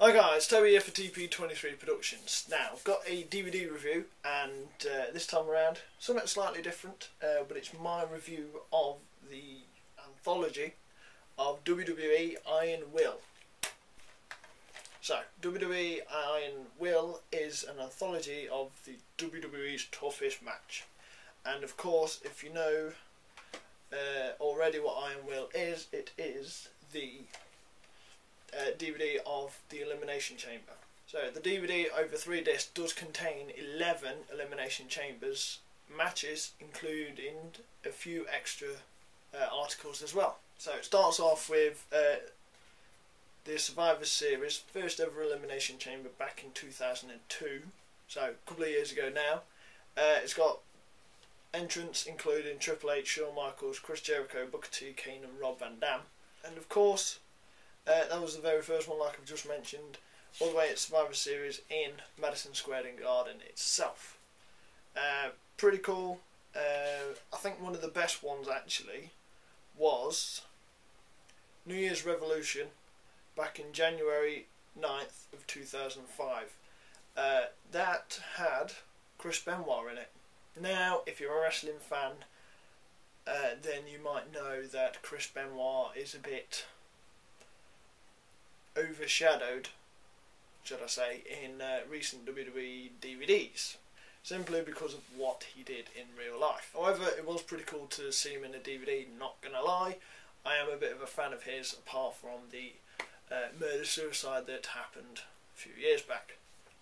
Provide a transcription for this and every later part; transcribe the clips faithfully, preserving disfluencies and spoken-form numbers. Hi guys, Toby here for T P twenty-three Productions. Now, I've got a D V D review, and uh, this time around, something slightly different, uh, but it's my review of the anthology of W W E Iron Will. So, W W E Iron Will is an anthology of the W W E's toughest match. And of course, if you know uh, already what Iron Will is, it is the Uh, D V D of the Elimination Chamber. So the D V D over three discs does contain eleven Elimination Chambers matches, including a few extra uh, articles as well. So it starts off with uh, the Survivor Series, first ever Elimination Chamber back in two thousand two, so a couple of years ago now. Uh, it's got entrants including Triple H, Shawn Michaels, Chris Jericho, Booker T, Kane and Rob Van Dam. And of course, Uh, that was the very first one, like I've just mentioned, all the way at Survivor Series in Madison Square Garden itself. Uh, pretty cool. Uh, I think one of the best ones actually was New Year's Revolution back in January ninth of two thousand five. Uh, that had Chris Benoit in it. Now, if you're a wrestling fan, uh, then you might know that Chris Benoit is a bit overshadowed, should I say, in uh, recent W W E D V Ds, simply because of what he did in real life. However, it was pretty cool to see him in a D V D, not gonna lie. I am a bit of a fan of his, apart from the uh, murder-suicide that happened a few years back.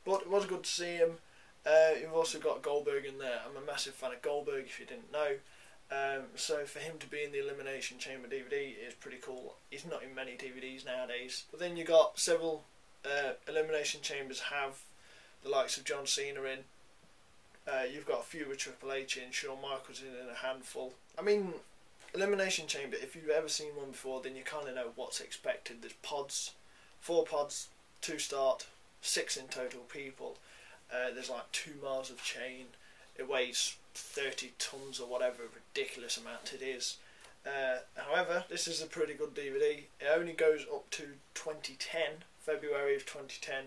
But it was good to see him. Uh, you've also got Goldberg in there. I'm a massive fan of Goldberg, if you didn't know. Um, so for him to be in the Elimination Chamber D V D is pretty cool. He's not in many D V Ds nowadays. But then you got several uh, Elimination Chambers have the likes of John Cena in. Uh, you've got a few with Triple H in, Shawn Michaels in, and a handful. I mean, Elimination Chamber, if you've ever seen one before, then you kind of know what's expected. There's pods, four pods, two start, six in total people. Uh, there's like two miles of chain. It weighs thirty tons or whatever ridiculous amount it is. Uh, however, this is a pretty good D V D. It only goes up to twenty ten, February of twenty ten.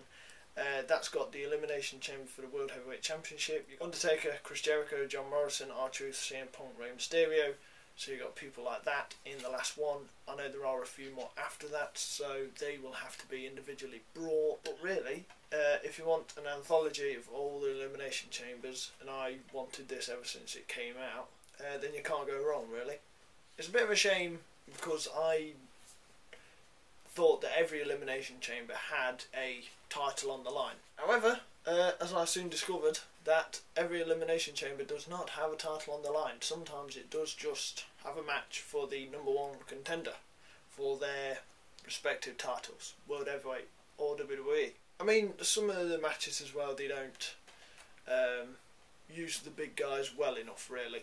Uh, that's got the Elimination Chamber for the World Heavyweight Championship. You've got Undertaker, Chris Jericho, John Morrison, R Truth, C M Punk, Rey Mysterio. So you've got people like that in the last one. I know there are a few more after that, so they will have to be individually brought. But really, uh, if you want an anthology of all the Elimination Chambers, and I wanted this ever since it came out, uh, then you can't go wrong, really. It's a bit of a shame, because I thought that every Elimination Chamber had a title on the line. However, uh, as I soon discovered, that every Elimination Chamber does not have a title on the line. Sometimes it does just have a match for the number one contender for their respective titles, World Heavyweight or W W E. I mean, some of the matches as well, they don't um, use the big guys well enough, really.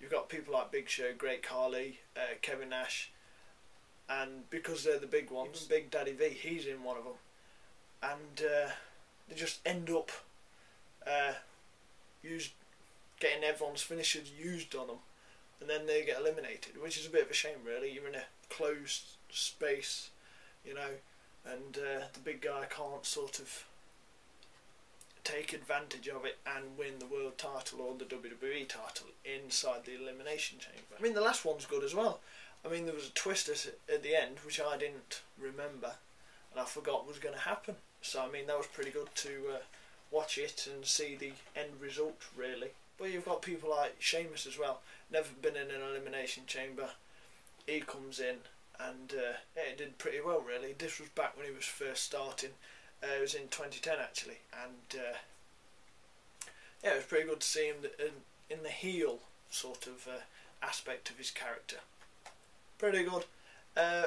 You've got people like Big Show, Great Khali, uh, Kevin Nash, and because they're the big ones, Big Daddy V, he's in one of them. And uh, they just end up Uh, used getting everyone's finishers used on them, and then they get eliminated, which is a bit of a shame, really. You're in a closed space, you know, and uh, the big guy can't sort of take advantage of it and win the world title or the W W E title inside the Elimination Chamber. I mean, the last one's good as well. I mean, there was a twist at the end which I didn't remember and I forgot was going to happen, so I mean that was pretty good to uh, watch it and see the end result, really. But you've got people like Sheamus as well, never been in an Elimination Chamber. He comes in and uh, yeah, it did pretty well, really. This was back when he was first starting. Uh, it was in twenty ten actually, and uh, yeah, it was pretty good to see him in the heel sort of uh, aspect of his character. Pretty good. Uh,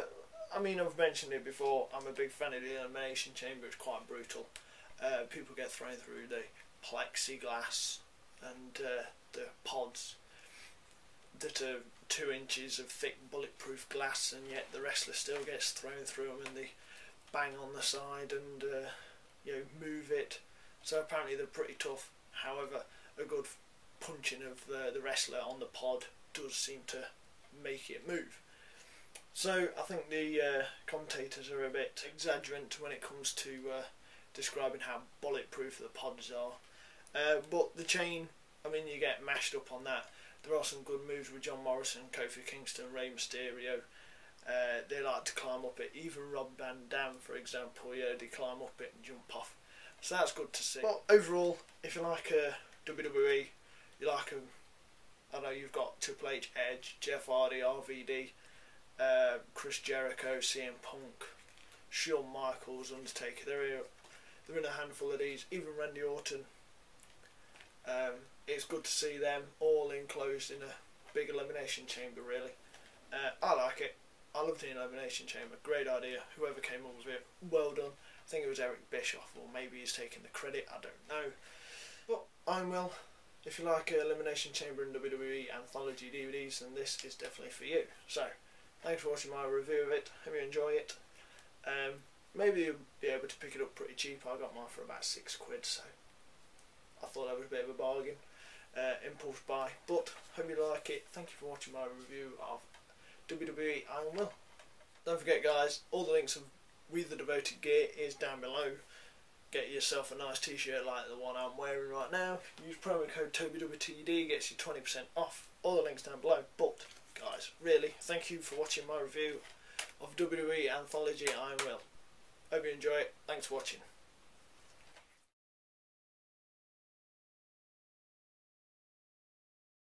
I mean, I've mentioned it before, I'm a big fan of the Elimination Chamber. It's quite brutal. Uh, people get thrown through the plexiglass and uh, the pods that are two inches of thick bulletproof glass, and yet the wrestler still gets thrown through them, and they bang on the side and uh, you know, move it. So apparently they're pretty tough. However, a good punching of uh, the wrestler on the pod does seem to make it move. So I think the uh, commentators are a bit exaggerant when it comes to uh, describing how bulletproof the pods are. Uh, but the chain, I mean, you get mashed up on that. There are some good moves with John Morrison, Kofi Kingston, Rey Mysterio. Uh, they like to climb up it. Even Rob Van Dam, for example, yeah, they climb up it and jump off. So that's good to see. But overall, if you like a W W E, you like them. I know you've got Triple H, Edge, Jeff Hardy, R V D, uh, Chris Jericho, C M Punk, Shawn Michaels, Undertaker. They're, they're in a handful of these. Even Randy Orton. Um, it's good to see them all enclosed in a big elimination chamber, really. Uh, I like it. I love the elimination chamber. Great idea. Whoever came up with it, well done. I think it was Eric Bischoff, or maybe he's taking the credit. I don't know. But Iron Will. If you like Elimination Chamber and W W E Anthology D V Ds, then this is definitely for you. So, thanks for watching my review of it. Hope you enjoy it. Um, maybe you'll be able to pick it up pretty cheap. I got mine for about six quid, so I thought that was a bit of a bargain. Uh, impulse buy. But, hope you like it. Thank you for watching my review of W W E Iron Will. Don't forget, guys, all the links of We The Devoted gear is down below. Get yourself a nice t-shirt like the one I'm wearing right now. Use promo code T O B Y W T D, gets you twenty percent off. All the links down below. But, guys, really, thank you for watching my review of W W E Anthology Iron Will. Hope you enjoy it. Thanks for watching.